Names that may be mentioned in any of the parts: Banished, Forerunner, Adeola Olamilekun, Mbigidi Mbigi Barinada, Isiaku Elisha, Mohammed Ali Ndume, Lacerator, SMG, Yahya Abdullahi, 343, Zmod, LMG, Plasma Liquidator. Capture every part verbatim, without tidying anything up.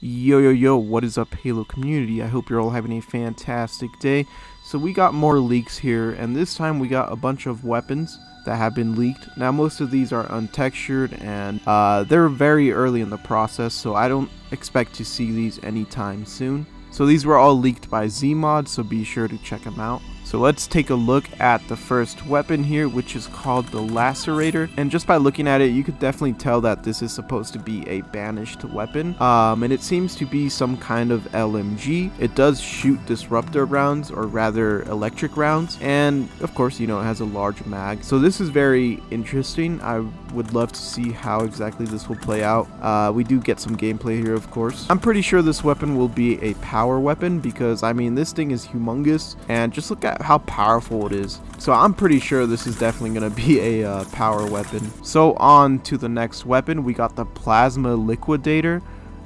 Yo yo yo, what is up Halo community? I hope you're all having a fantastic day. So we got more leaks here, and this time we got a bunch of weapons that have been leaked. Now most of these are untextured and uh, they're very early in the process, so I don't expect to see these anytime soon. So these were all leaked by Zmod, so be sure to check them out. So let's take a look at the first weapon here, which is called the Lacerator. And just by looking at it, you could definitely tell that this is supposed to be a Banished weapon. Um, and it seems to be some kind of L M G. It does shoot disruptor rounds, or rather electric rounds. And of course, you know, it has a large mag. So this is very interesting. I would love to see how exactly this will play out. Uh, we do get some gameplay here, of course. I'm pretty sure this weapon will be a power Power weapon, because I mean this thing is humongous and just look at how powerful it is. So I'm pretty sure this is definitely going to be a uh, power weapon. So on to the next weapon, we got the Plasma Liquidator.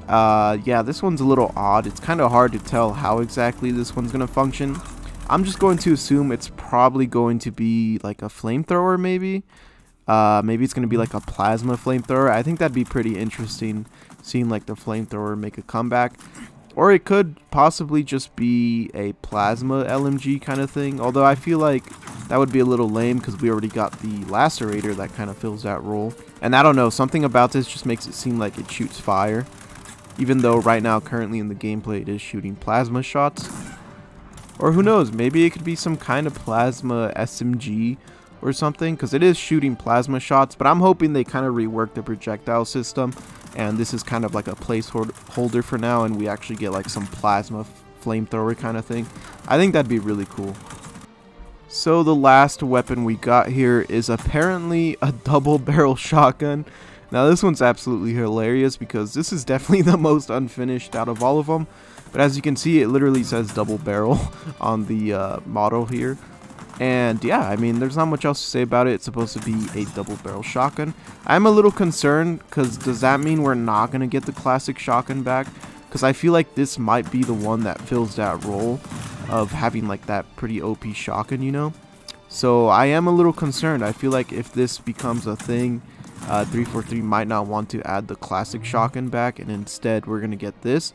Uh, yeah, this one's a little odd. It's kind of hard to tell how exactly this one's going to function. I'm just going to assume it's probably going to be like a flamethrower, maybe. Uh, maybe it's going to be like a plasma flamethrower. I think that'd be pretty interesting, seeing like the flamethrower make a comeback. Or it could possibly just be a plasma L M G kind of thing, although I feel like that would be a little lame because we already got the Lacerator that kind of fills that role. And I don't know, something about this just makes it seem like it shoots fire, even though right now currently in the gameplay it is shooting plasma shots. Or who knows, maybe it could be some kind of plasma S M G or something, because it is shooting plasma shots, but I'm hoping they kind of rework the projectile system and this is kind of like a placeholder for now and we actually get like some plasma flamethrower kind of thing. I think that'd be really cool. So the last weapon we got here is apparently a double barrel shotgun. Now this one's absolutely hilarious because this is definitely the most unfinished out of all of them, but as you can see it literally says double barrel on the uh, model here. And yeah, I mean, there's not much else to say about it. It's supposed to be a double barrel shotgun. I'm a little concerned because does that mean we're not going to get the classic shotgun back? Because I feel like this might be the one that fills that role of having like that pretty O P shotgun, you know? So I am a little concerned. I feel like if this becomes a thing, uh, three forty-three might not want to add the classic shotgun back. And instead, we're going to get this.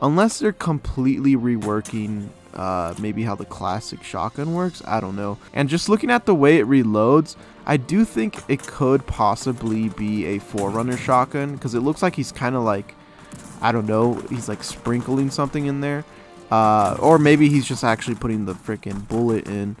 Unless they're completely reworking uh, maybe how the classic shotgun works, I don't know. And just looking at the way it reloads, I do think it could possibly be a Forerunner shotgun, because it looks like he's kind of like, I don't know, he's like sprinkling something in there. Uh, or maybe he's just actually putting the freaking bullet in,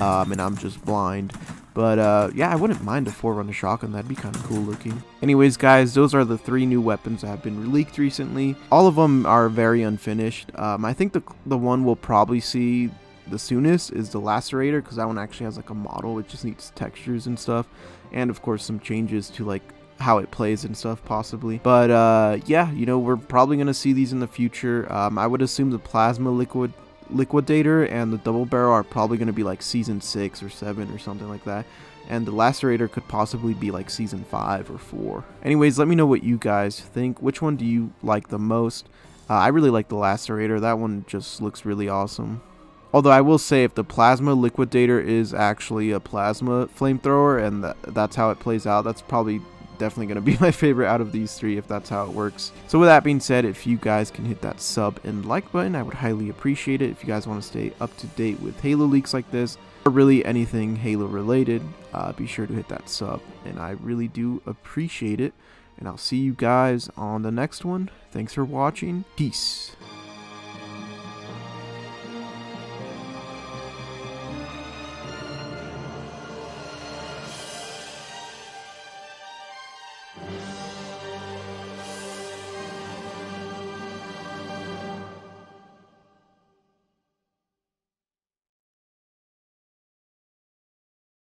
um, and I'm just blind. But uh, yeah, I wouldn't mind a Forerunner shotgun. That'd be kind of cool looking. Anyways, guys, those are the three new weapons that have been leaked recently. All of them are very unfinished. Um, I think the, the one we'll probably see the soonest is the Lacerator, because that one actually has like a model. It just needs textures and stuff. And of course, some changes to like how it plays and stuff possibly. But uh, yeah, you know, we're probably going to see these in the future. Um, I would assume the Plasma Liquid... Liquidator and the double barrel are probably going to be like season six or seven or something like that, and the Lacerator could possibly be like season five or four. Anyways, let me know what you guys think. Which one do you like the most? uh, I really like the Lacerator. That one just looks really awesome. Although I will say, if the Plasma Liquidator is actually a plasma flamethrower and th that's how it plays out, that's probably definitely going to be my favorite out of these three if that's how it works. So with that being said, if you guys can hit that sub and like button, I would highly appreciate it. If you guys want to stay up to date with Halo leaks like this, or really anything Halo related, uh, be sure to hit that sub, and I really do appreciate it. And I'll see you guys on the next one. Thanks for watching. Peace.